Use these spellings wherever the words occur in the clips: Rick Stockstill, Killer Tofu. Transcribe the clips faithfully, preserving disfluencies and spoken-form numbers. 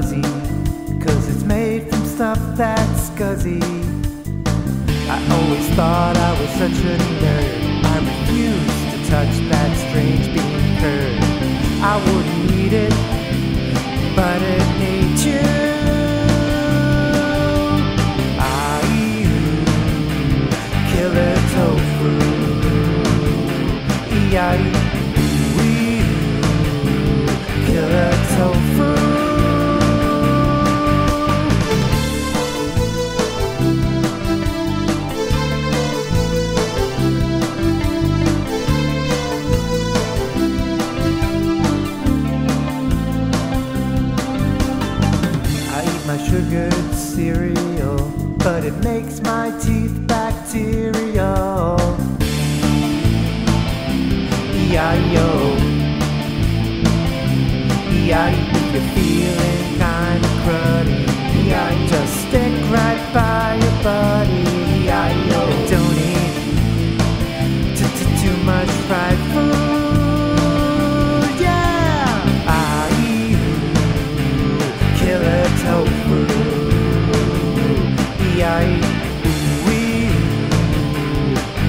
fuzzy, cause it's made from stuff that's scuzzy. I always thought I was such a nerd. I refuse to touch that strange bean curd. I wouldn't eat it, but it made you. I eat killer tofu. E I E. Killer tofu. My sugared cereal, but it makes my teeth bacterial. E I O, E I O, you're feeling kinda cruddy. E I O, just stick right by your buddy. E I O, and don't eat t -t too much fried food. Yeah, I eat killer tofu.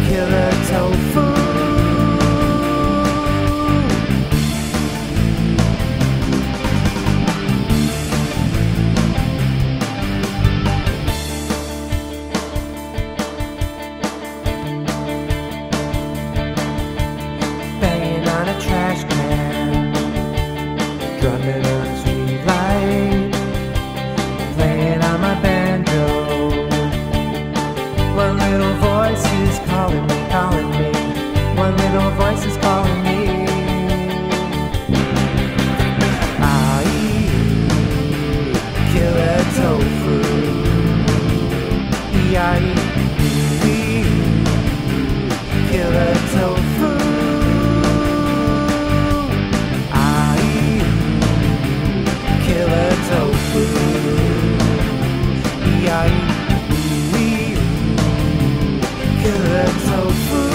Killer tofu. Banging on a trash can, drumming on a street light, playing on my banjo. One little voice is calling me, calling me. One little voice is calling me. I eat killer tofu. I eat killer tofu. I eat killer tofu. I eat killer tofu.